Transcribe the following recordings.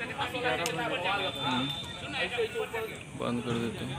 बंद कर देते हैं।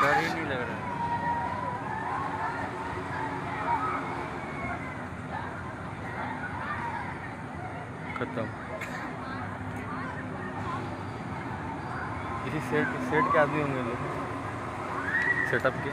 डर ही नहीं लग रहा है। खत्म। इसी सेट के आदमी होंगे लोग, सेटअप के।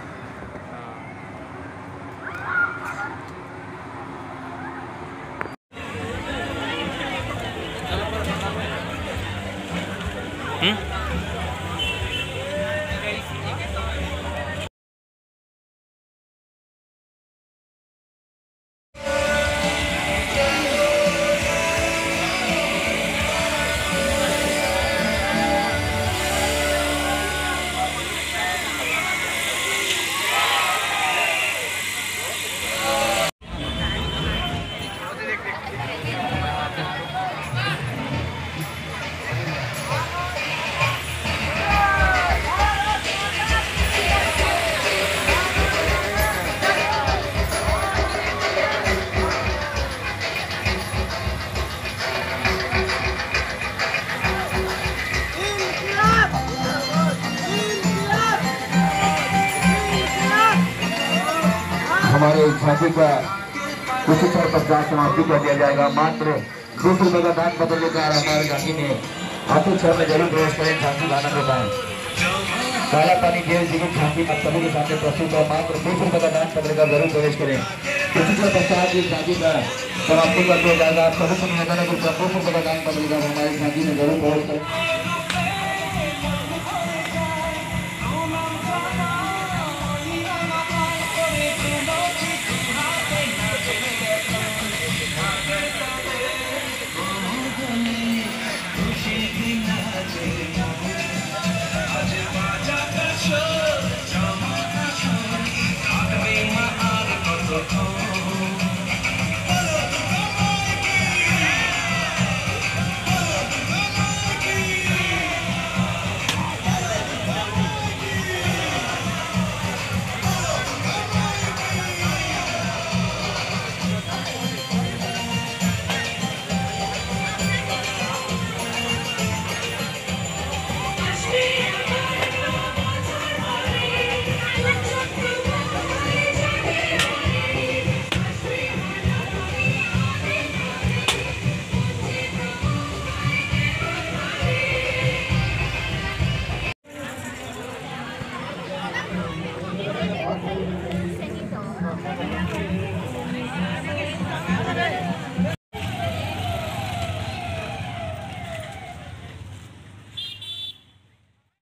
हमारे झांसी का उसी सर पचास समाप्ति कर दिया जाएगा। मात्र 200 रुपये का दान पत्र लेकर हमारे झांसी ने हाथी छह में जरूर प्रवेश करें। झांसी गाना के बाद काला पानी देव जी की झांसी सभी के सामने प्रस्तुत है। मात्र 200 रुपये का दान पत्र का जरूर प्रवेश करें। उसी सर पचास की झांसी का समाप्ति कर दिया जाएगा। आप सभी को निवेदन है कि 200 रुपये का दान पत्र लेकर हमारे झांसी में जरूर प्रवेश करें।